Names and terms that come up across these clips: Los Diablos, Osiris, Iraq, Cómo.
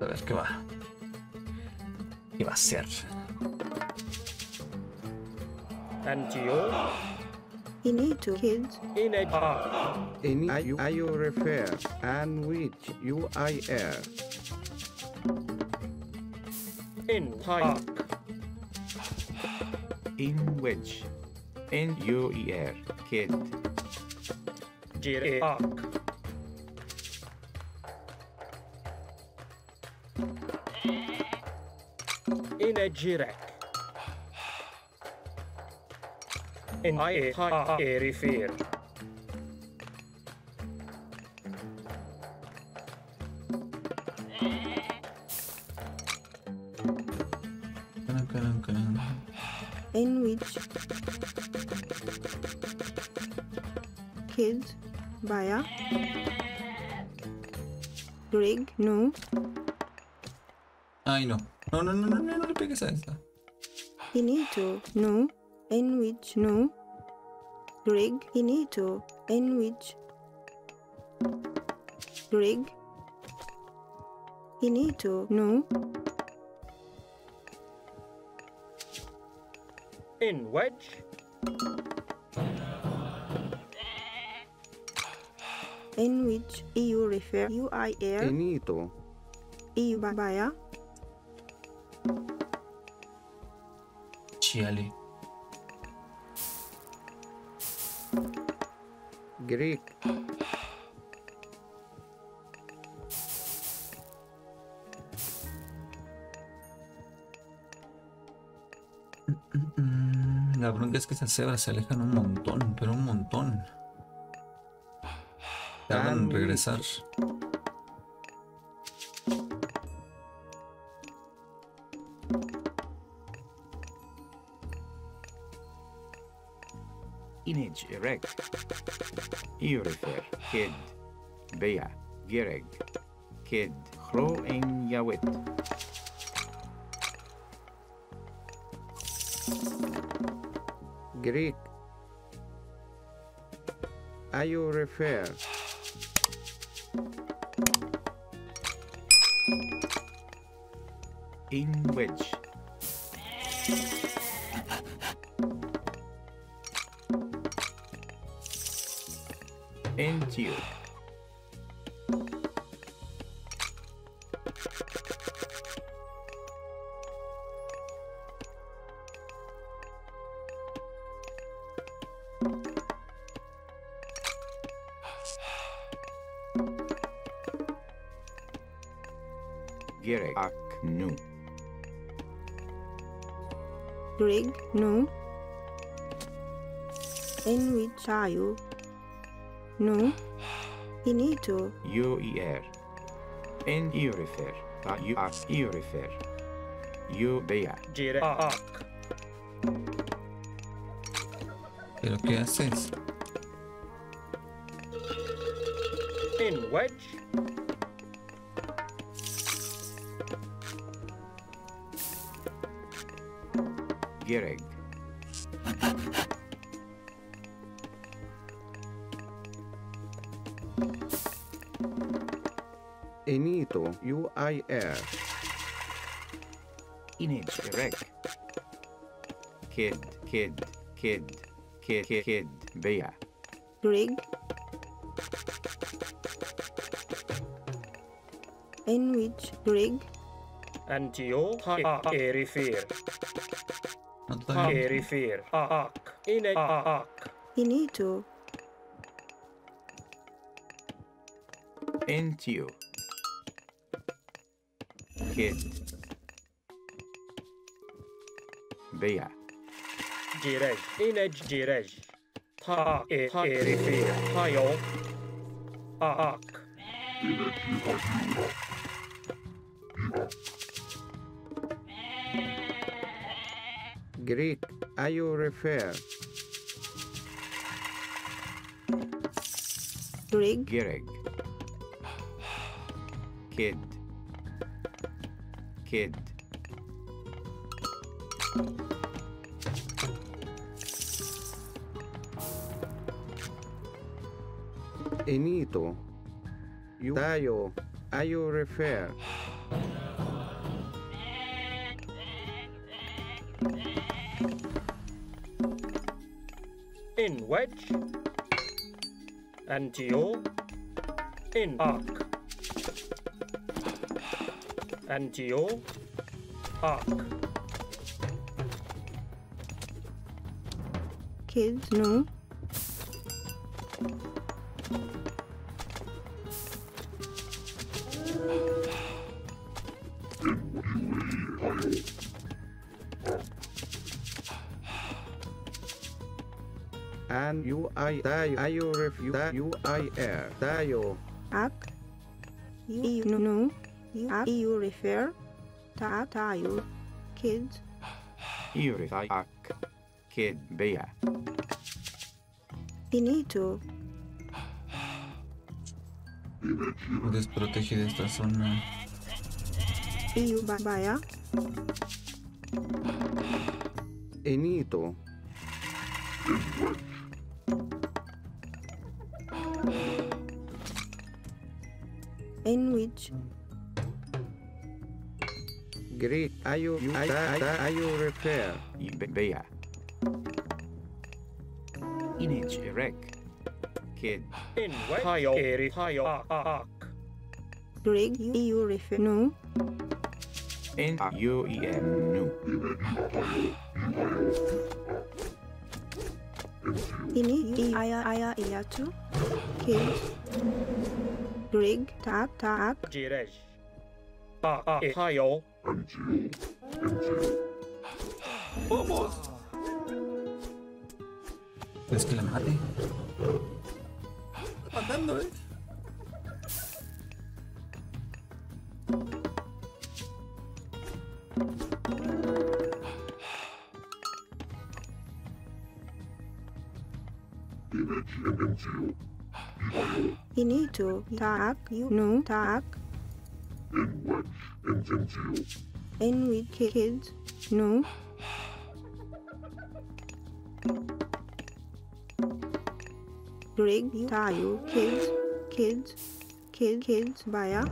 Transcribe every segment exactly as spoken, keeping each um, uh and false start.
A ver qué va. ¿Qué va a ser? And you? You need two kids. In a bar. In you, I you refer and with you I air. In park. In which? In you air kid. Jire park. In a jirek. In I a refer. In which kids via Greg no. Ay no. No, no, no, no, no, no le pegues a esta. Inito, no, en which, no. Greg, inito, en which. Greg, inito, no. In which. In which, you refer, you I air. Inito. You babaya. Chiali. Greek. La bronca es que esas cebras se alejan un montón, pero un montón. Tardan en regresar. Inage erect. Irrefer kid. Bea Gereg kid. Hro en Yawet. Greek. Are you refer? In which? You. Greg ak nu. Greg nu. In which are you? No. Inito. You er. En you refer. A you as you refer. You bea. Jirak. ¿Pero qué haces? En wedge. Gireg. Enito, U I R. Inage, erect. Kid, kid, kid, kid, kid, kid, bea. Greg. In which, Greg. Antio, ha, ha, erifir. Ha, erifir, ha, ha, in a, ha, ha. Inito. Entio. Kid. Bea. Jirej. Inej jirej. Ta e ta e refer. Tayo. Aak. Greek. Ayo refer. Greek. Greg. Kid. Kid. Enito. You. Tayo. Ayo refer. In wedge, and yaw, in arc, and yaw, arc. Kids, no. And you I die I you refuse that you I air die you act you no no you refer ta ta you kids you refer act kid bear finito desprotegida esta zona you babaya enito in which great are you are you repair you bear in each wreck kid in white high arc Greg you refer no in you em no ini ia ia ia tu kid Greg, tak, tak. Jirej. Ah, ah, eh, hayo. Vamos. Es que la mate. Andando, eh. You need to talk, you know, talk. In what intense you? In with kids, no. Greg, you kids, kids, kids, kids, buyer.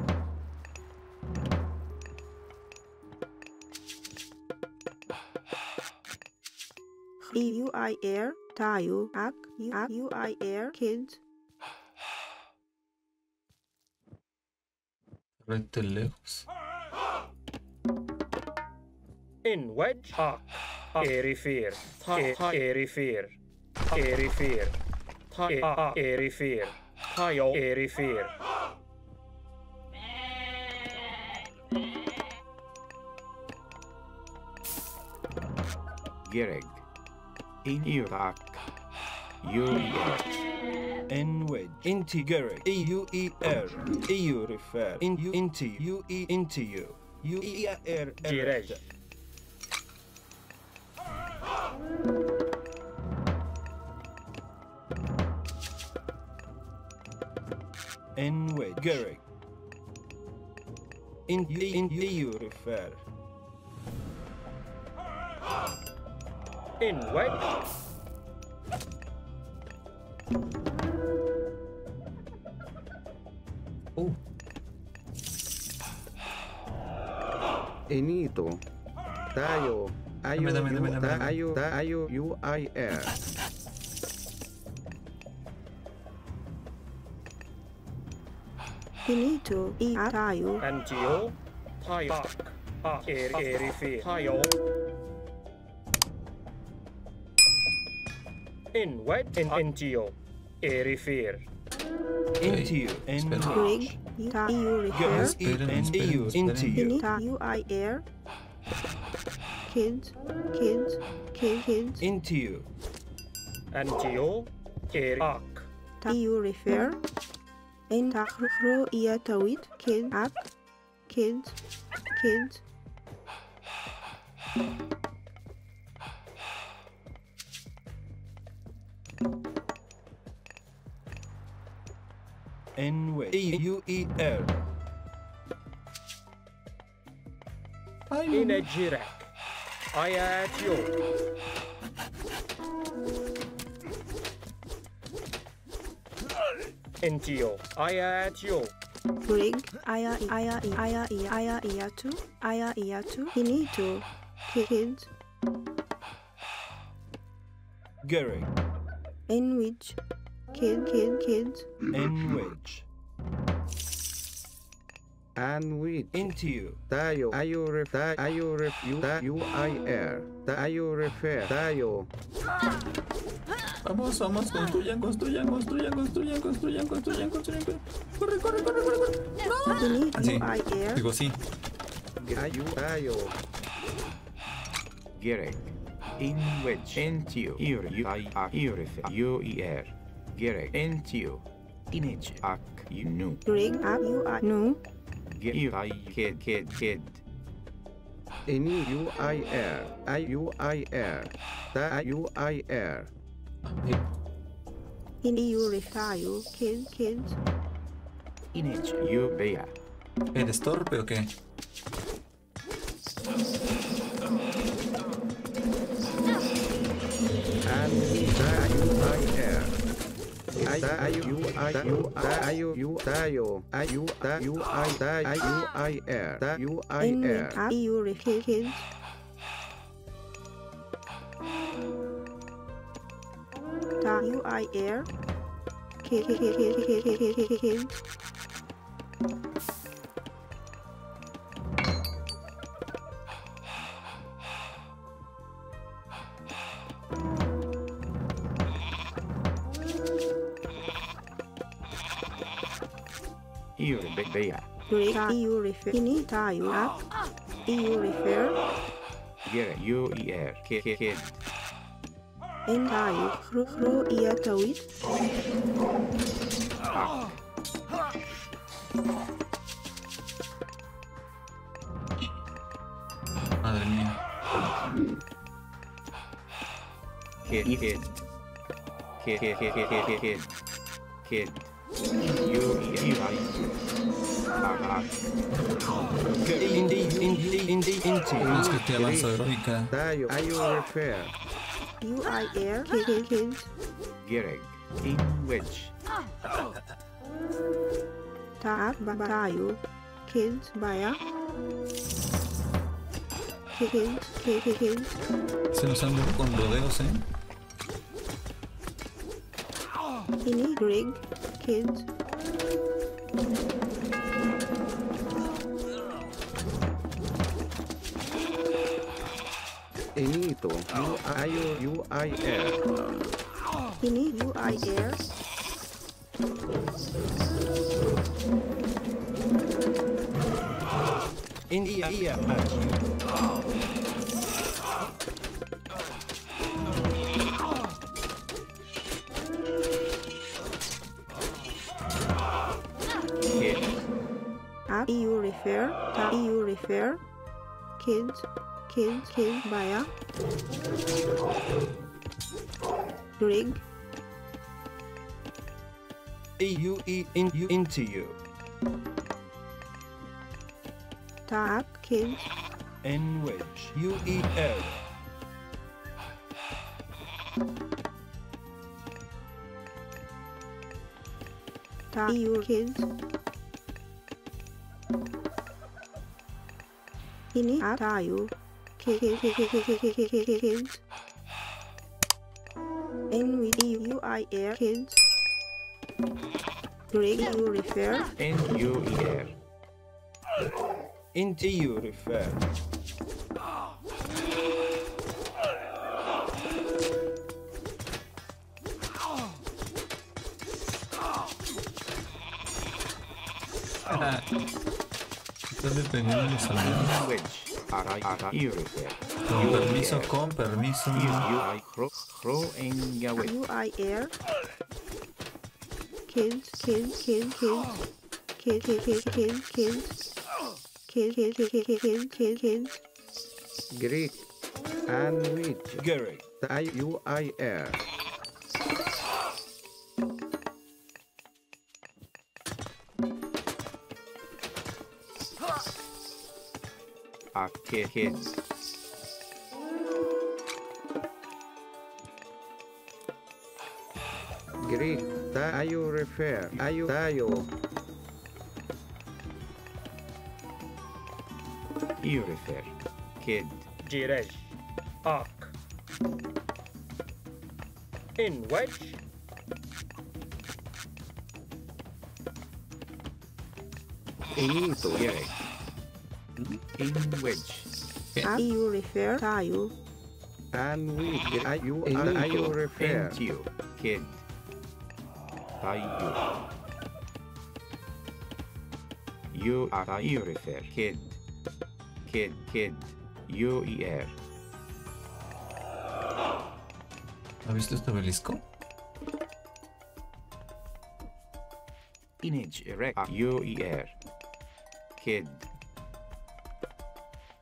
You I air, tayo, ak, you I air, kids. Right left. In wedge, arc, airy fear, airy fear, airy fear, airy fear, airy fear. Gereg. In your arc, you in wedge into Gerrig E U E R E U refer in you into you E into you U E R R in wedge Gerrig in you in you refer in wedge oh. Enito. Tayo. Ayo. Tayo. Tayo. U I R. Enito. I tayo. Antio. Tayo. A R R F. Tayo. In wet in antio. Erifir. Into you, into you, into you, into you, into you, I air, kids, kids, kids, into you, into you, air, arc, you refer, in acro, iatawit, kid, up, kids, kids. N way E U E L. I'm in a Jirak. I at you. N T O. I at you. Brig, Aya Aya Aya Aya Iyatu, Aya Iyatu, Hinito, Hid, Gary. In which, Kid Kid Kid. In which. And with into you. Tayo. Ayo ref. Tayo ref. You. You. I air. Tayo refer. Tayo. Vamos, vamos. Construyan, construyan, construyan, construyan, construyan, construyan, construyan. Corre, corre, corre, corre, corre. No. Sí. Digo sí. Tayo. Tayo. Gerek. In which into you. Here you. I are. Here if you. I air. Gerek into you. Image. Ak. You knew. Gerek. Ak. You are. No. Give I kid kid kid. In you I air, I you I air, that you I air. In you retire, kid kid. In it you bear. ¿Eres torpe o qué? And that you I air. I die you I you I you you die you I you die you I die I you I air die you I air I you repeat die you I air kid kid kid kid kid kid kid you refer. You refer. You up. You refer. Yeah, you er. K k k. And I cro cro ear to it. Madre mía. K k k k k k k k k. You, you, I, indeed, indeed, indeed, indeed. Que te lanza rica. Dayo, I you refer. You I air, kid. Gerek, in which. Ta babayo, kids baya. Kid, kid, kid. Se nos han movido con rodeos, eh. Ini Greg. Kid. Enito, you I you I air. Ini you I air. India, India. You refer, you refer, kid, kid, kid, buyer, rig, you eat in you into you, tap, kid, in which you eat air, tap, you kid. Ini atayu, k k k k k k k k k kids. N with you I air kids. Greg you refer. N you air. Into you refer. Which are I are you refer? Con permiso, con permiso. You I cro cro en ya way. You I air. Kids, kids, kids, kids. Kids, kids, kids, kids. Kids, kids, kids, kids, kids, kids. Greek and which? Gary. I you I air. Kid, kid. Greek, that you refer, I you, Beautiful. Kid. Jiraj. Arc. In wedge. In wedge. Are you refer? Are you? And we. Are you? Are you refer? You. Kid. Are you? You are a refer kid. Kid, kid. You er. ¿Has visto este obelisco? Image erect. You er. Kid.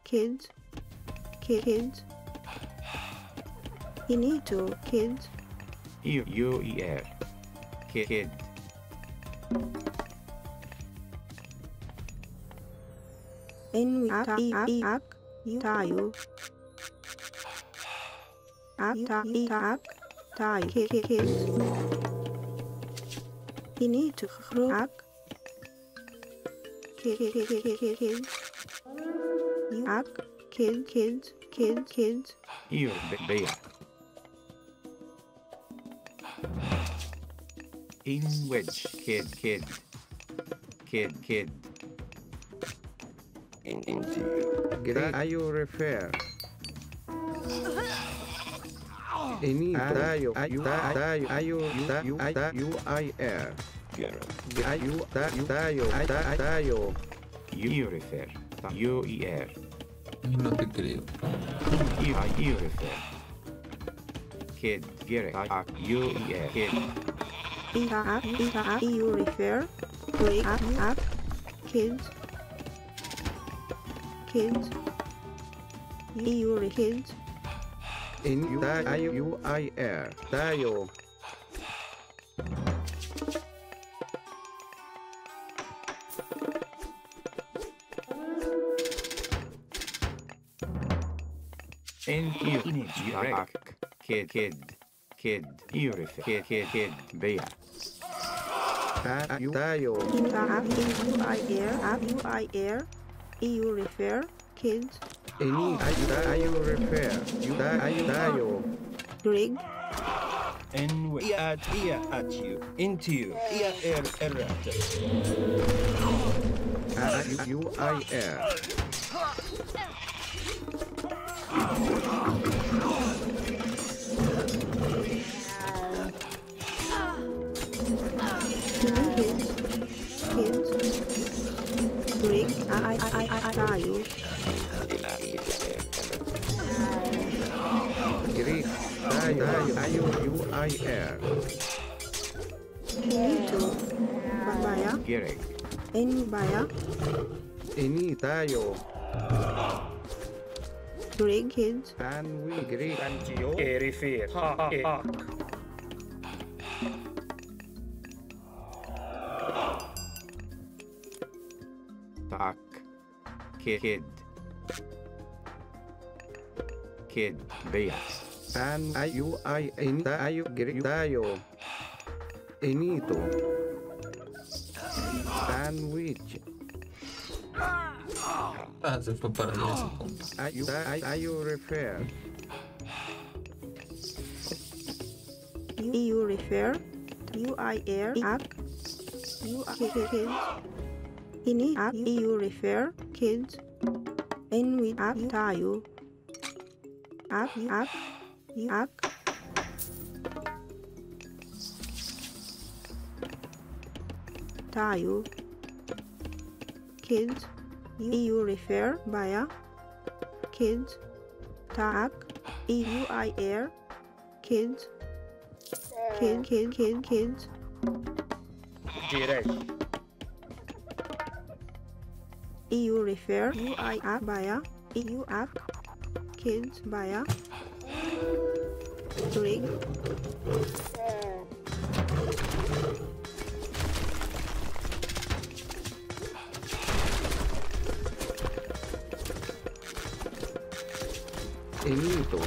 Kid. Kid. You need to kid. You you er. Kid. Kid. In Iraq, Itayu. After Iraq, Thai kids. He need to crack. Kids. Iraq, kid, kids, kid, kids. You baby. In which kid, kid, kid, kid. Are you refer? Any you I you I you you I you I air. You that you I you you refer. You air. No te creo. You refer. Kid get you air. Kid. You refer. Break up. Kids. Kids, you kids. In you, I you I air. Dio. In you, in you, kid, kid, kid, you kid, kid, kid, bea. You dio. In you I air, you I air. You refer, kids. Any I you refer. You die you. Greg. And we at here at you. Into you. Here air error. You I air. I I I I you. Greek, I I you you I air. Nito, Baya. Greek. Any Baya. Any Tayo. Greek kids. And we Greek and you. Erifir. Ha ha ha. Tak. Kid, kid, bea. And I you I in the I you get you Enito. And which? Ah, se fue para allá. I you I I you refer. You refer. You I air up. You I Ini you refer. Kids, and we up you, up up, up. Tayo. Kids, you refer by kids, tak, you I air, kids, kid kid kid kids. Direct. You refer you I app buyer you app kids buyer drink Enito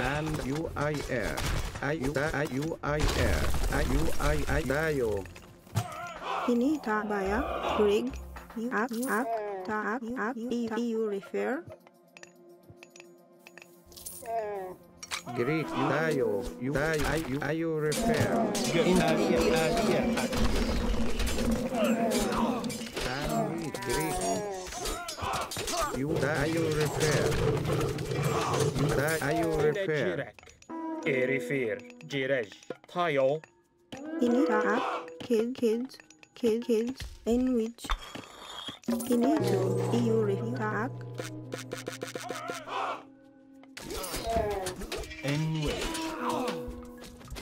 I Al-U-I-R. Ini tak bayar, rig, ak, ak, tak, ak, iu refer. Greek, tayo, you, tayo, iu refer. In Asia, Asia, Greek, Greek, you, tayo refer. You, tayo refer. Refer, jirej, tayo. Ini tak, kid, kids. Kids, kids, in which Kini to E U Rifak in which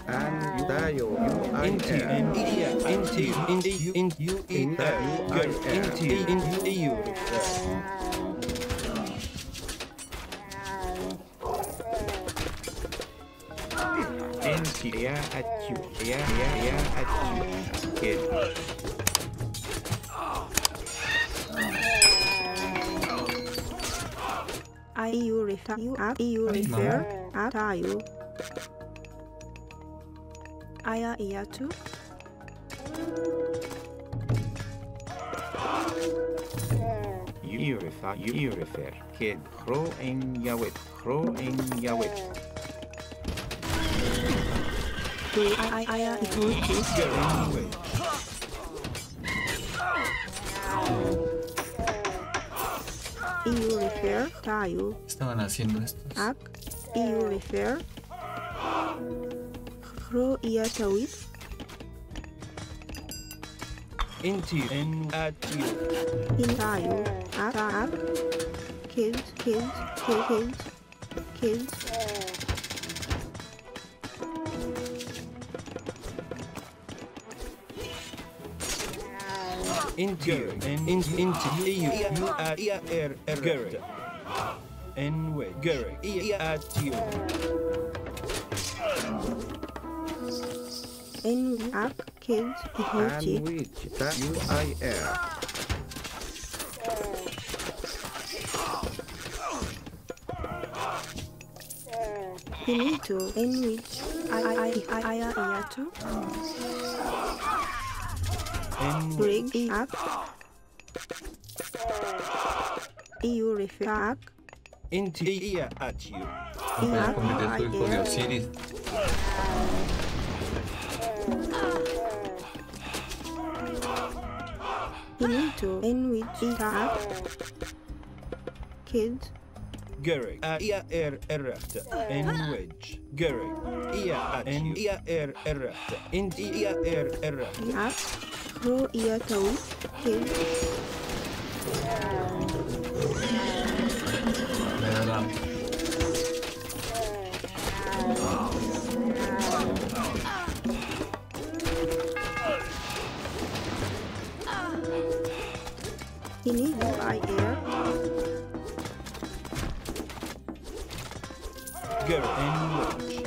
and Dayo into India into India into India into into E U India at you yeah yeah yeah at you kid. I U refer you at E U refer at I U Aya Iatu You refer you refer kid Cro and Yawit Cro and Yawit I I I two is your way E U refer, tayo. Estaban haciendo estos. Ak, E U refer. Cro ia tawit. Inti en atiu. In tayo. Ak, ak. Kids, kids, kids, kids. Into and into into you at your air air and we Gary at you and up kids and we that you I air you need to in which I I I I I to Bring it up. E U refer. Into ear at you. Para cometer tu hijo de Osiris. Into enwich it up. Kids. Gary. Ia er errata. Enwich. Gary. Ia at you. Ia er errata. Into ia er errata. Pro ear toe kill. Ini I air. Go and watch.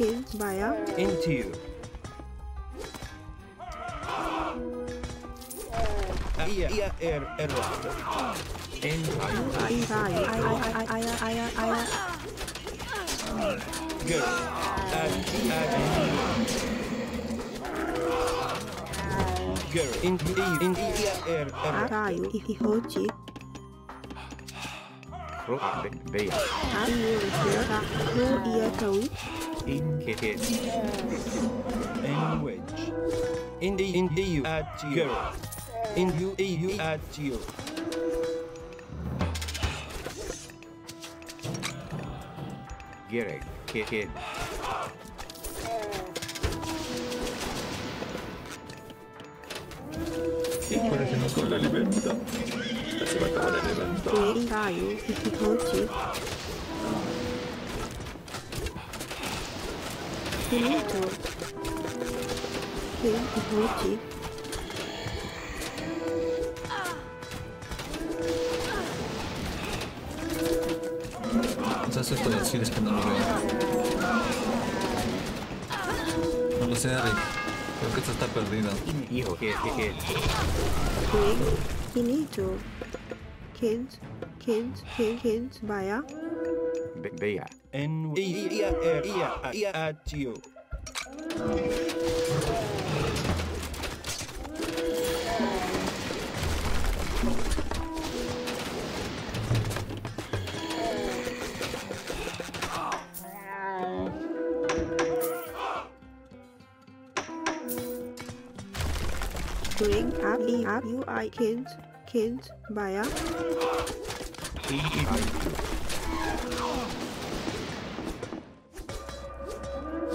Kids via into you. Ia er errata. Inside. Good. Girl. Into India er errata. Ihochi. Pro abe bea. Pro ia in kid language in the in the you at you in you you at you Gerek kid il coraggio con la libertà la libertà la libertà e dai ti Finito. Finito. proceso estoy así de que no lo veo. No lo sé, Eric. Creo que esto está perdido. Hijo, ¿qué? ¿Qué? ¿Qué? You need to. Kids, kids, kids, kids, vaya. Vaya. En. Ia, ia, ia, tío. Doing up, e up, you I kids, kids, buy up.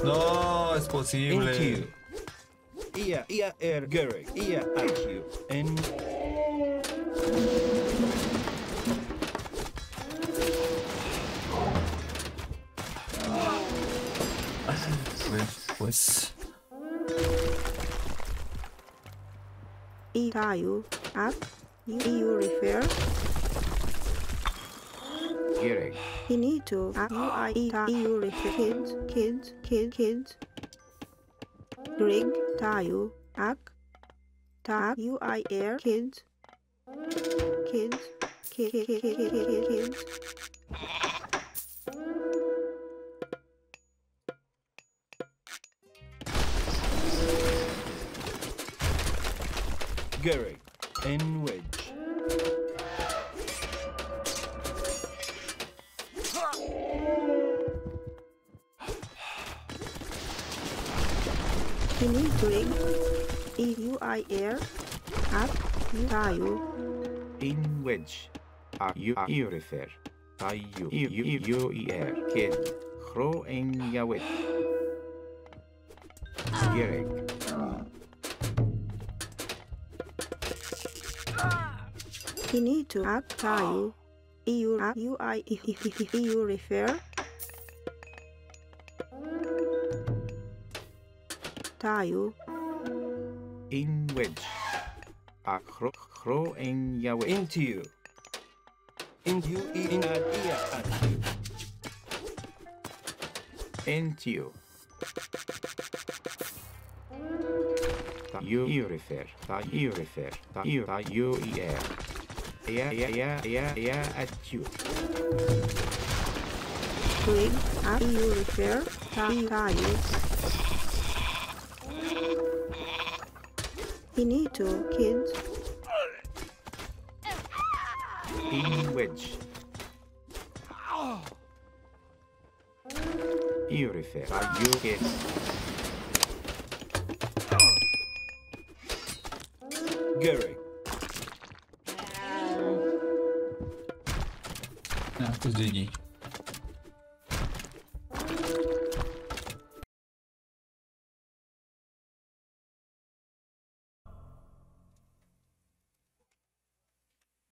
No, es posible. Ia, ia, er, Gary, ia, I Q, en. Pues. You up, you refer. You need to up, you refer. Kids, kids, kids, kids. Rig, tayu, up. Tap, you I air, kids. Kids, kids, kids. Gary, in wedge. You need to ring. E U I air. Up. You are you. In wedge. Are you are you refer? Are you you you you you air? Kid. Grow in yawit. Gary. You need to up tayu. You up you I you refer. Tayu. In wedge. A cro cro in yawe. Into you. Into you in a dia at you. Into you. You you refer. You refer. You you air. Yeah, yeah, yeah, yeah, yeah, at you. Twig, are you repair? You need to, kids. In wedge. You refer, are you kids? Gary. G G.